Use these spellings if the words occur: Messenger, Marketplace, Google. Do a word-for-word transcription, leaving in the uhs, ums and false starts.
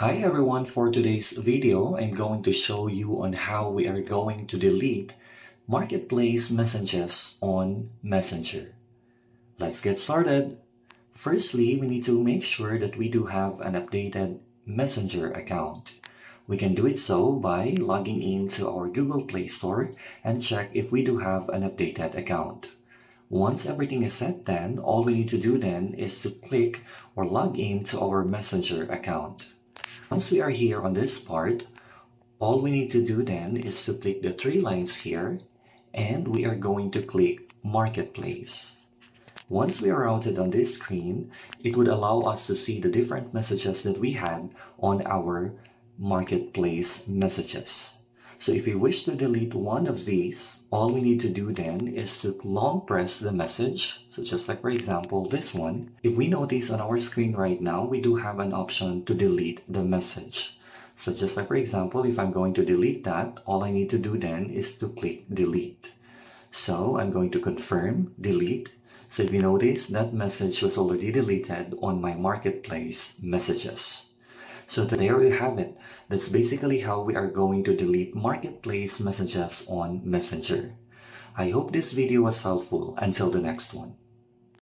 Hi everyone, for today's video, I'm going to show you on how we are going to delete Marketplace messages on Messenger. Let's get started. Firstly, we need to make sure that we do have an updated Messenger account. We can do it so by logging into our Google Play Store and check if we do have an updated account. Once everything is set then, all we need to do then is to click or log in to our Messenger account. Once we are here on this part, all we need to do then is to click the three lines here, and we are going to click Marketplace. Once we are routed on this screen, it would allow us to see the different messages that we had on our Marketplace messages. So if we wish to delete one of these, all we need to do then is to long press the message. So just like for example this one, if we notice on our screen right now, we do have an option to delete the message. So just like for example, if I'm going to delete that, all I need to do then is to click delete. So I'm going to confirm delete. So if you notice, that message was already deleted on my Marketplace messages. So there you have it. That's basically how we are going to delete Marketplace messages on Messenger. I hope this video was helpful. Until the next one.